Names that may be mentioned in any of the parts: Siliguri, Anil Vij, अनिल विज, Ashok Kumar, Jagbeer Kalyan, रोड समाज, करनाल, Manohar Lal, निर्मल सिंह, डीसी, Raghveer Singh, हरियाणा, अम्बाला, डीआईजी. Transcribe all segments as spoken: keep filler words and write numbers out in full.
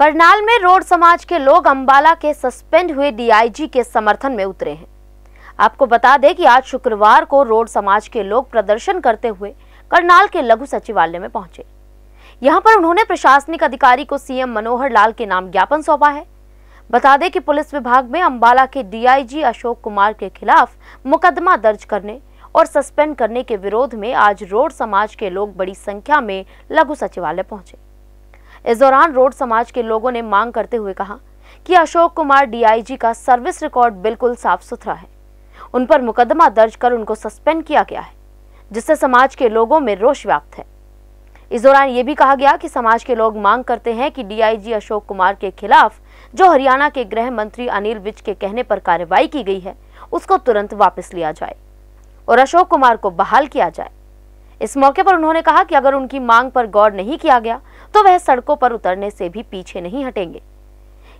करनाल में रोड समाज के लोग अम्बाला के सस्पेंड हुए डीआईजी के समर्थन में उतरे हैं। आपको बता दें कि आज शुक्रवार को रोड समाज के लोग प्रदर्शन करते हुए करनाल के लघु सचिवालय में पहुंचे। यहां पर उन्होंने प्रशासनिक अधिकारी को सीएम मनोहर लाल के नाम ज्ञापन सौंपा है। बता दें कि पुलिस विभाग में अम्बाला के डीआईजी अशोक कुमार के खिलाफ मुकदमा दर्ज करने और सस्पेंड करने के विरोध में आज रोड समाज के लोग बड़ी संख्या में लघु सचिवालय पहुंचे। इस दौरान रोड समाज के लोगों ने मांग करते हुए कहा कि अशोक कुमार डीआईजी का सर्विस रिकॉर्ड बिल्कुल साफ सुथरा है। उन पर मुकदमा दर्ज कर उनको सस्पेंड किया गया है, जिससे समाज के लोगों में रोष व्याप्त है। इस दौरान ये भी कहा गया कि समाज के लोग मांग करते हैं कि डीआईजी अशोक कुमार के खिलाफ जो हरियाणा के गृह मंत्री अनिल विज के कहने पर कार्रवाई की गई है, उसको तुरंत वापस लिया जाए और अशोक कुमार को बहाल किया जाए। इस मौके पर उन्होंने कहा कि अगर उनकी मांग पर गौर नहीं किया गया तो वह सड़कों पर उतरने से भी पीछे नहीं हटेंगे।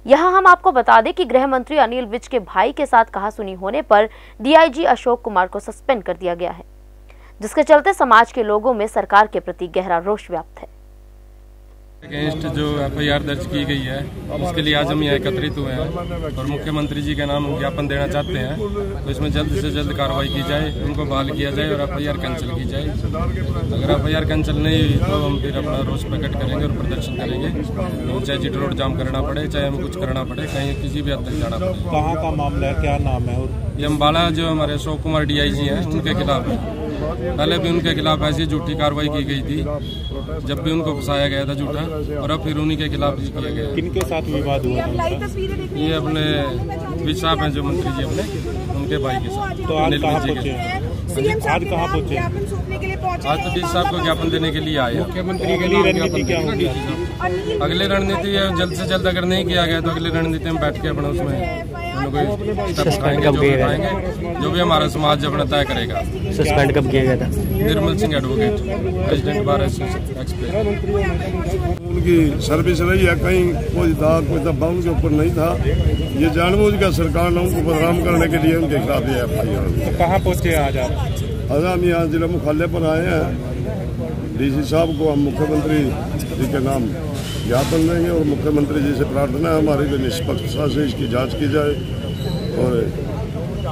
यहां हम आपको बता दें कि गृह मंत्री अनिल विज के भाई के साथ कहासुनी होने पर डीआईजी अशोक कुमार को सस्पेंड कर दिया गया है, जिसके चलते समाज के लोगों में सरकार के प्रति गहरा रोष व्याप्त है। अगेंस्ट जो एफआईआर दर्ज की गई है, उसके लिए आज हम यहाँ एकत्रित हुए हैं और मुख्यमंत्री जी के नाम ज्ञापन देना चाहते हैं। तो इसमें जल्द से जल्द कार्रवाई की जाए, उनको बहाल किया जाए और एफआईआर कैंसिल की जाए। अगर एफआईआर कैंसिल नहीं हुई तो हम फिर अपना रोष प्रकट करेंगे और प्रदर्शन करेंगे। तो चाहे जीटी रोड जाम करना पड़े, चाहे हमें कुछ करना पड़े, कहीं किसी भी हद तक जाना पड़े। कहाँ का मामला है, क्या नाम है? ये अम्बाला जो हमारे Ashok Kumar D I G हैं, उनके खिलाफ है। पहले भी उनके खिलाफ ऐसी झूठी कार्रवाई की गई थी, जब भी उनको फंसाया गया था झूठा, और अब फिर उन्हीं के खिलाफ भी किया गया। किनके साथ विवाद हुआ? ये अपने विज साहब हैं, जो मंत्री जी अपने, उनके भाई के साथ। तो आज कहाँ पहुँचे? आज तो डीसी साहब को ज्ञापन देने के लिए आए। मुख्यमंत्री के लिए रणनीति क्या होगी? अगली रणनीति जल्द से जल्द अगर नहीं किया गया तो अगली रणनीति हम बैठ के अपना उसमें जो, जो भी हमारा समाज अपना तय करेगा। सस्पेंड कब किया गया था? निर्मल सिंह advocate, president bar explain. उनकी सर्विस रही है, कहीं कोई दाग कोई दबा उनके ऊपर नहीं था। ये जानबूझकर सरकार ने उनको बदनाम करने के लिए उनके खिलाफ ये एफआईआर। कहाँ पहुँचे आज आप? आज हम यहाँ जिला मुख्यालय पर आए हैं। डीसी साहब को हम मुख्यमंत्री जी के नाम ज्ञापन देंगे और मुख्यमंत्री जी से प्रार्थना है हमारे जो निष्पक्षता से इसकी जांच की जाए और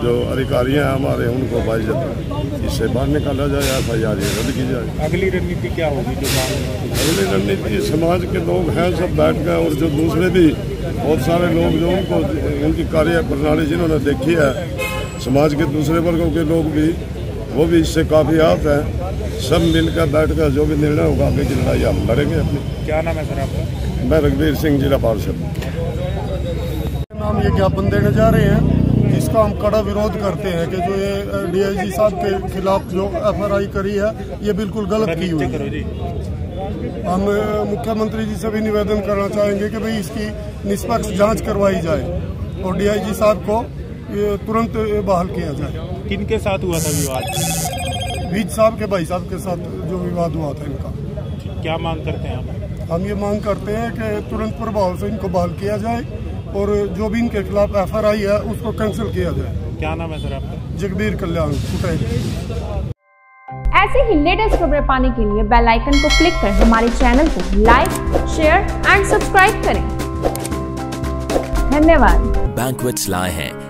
जो अधिकारी हैं हमारे उनको बाइज्जत इससे बाहर निकाला जाए, एफ आई आर रद्द की जाए। अगली रणनीति क्या होगी? जो अगली रणनीति समाज के लोग हैं सब बैठ गए और जो दूसरे भी बहुत सारे लोग जो उनको उनकी कार्य प्रणाली जिन्होंने देखी है, समाज के दूसरे वर्गों के लोग भी, वो भी इससे काफ़ी आफ है। सब मिलकर बैठकर जो भी निर्णय होगा आगे की लड़ाई हम लड़ेंगे अपनी। क्या नाम है सर आपका? मैं रघवीर सिंह, जिला पार्षद। नाम ये ज्ञापन देने जा रहे हैं, इसका हम कड़ा विरोध करते हैं कि जो ये डीआईजी साहब के खिलाफ जो एफआईआर करी है, ये बिल्कुल गलत की हुई है। हम मुख्यमंत्री जी से भी निवेदन करना चाहेंगे कि भाई इसकी निष्पक्ष जाँच करवाई जाए और डीआईजी साहब को ये तुरंत बहाल किया जाए। किनके साथ हुआ था विवाद? विज साहब के भाई साहब के साथ जो विवाद हुआ था इनका। क्या मांग करते हैं आप? हम ये मांग करते हैं कि तुरंत प्रभाव से इनको बहाल किया जाए और जो भी इनके खिलाफ एफआईआर है उसको कैंसिल किया जाए। क्या नाम है सर आपका? जगबीर कल्याण। ऐसे ही लेटेस्ट खबरें पाने के लिए बेल आइकन को क्लिक कर हमारे चैनल को लाइक, शेयर एंड सब्सक्राइब करें। धन्यवाद। Banquets लाए हैं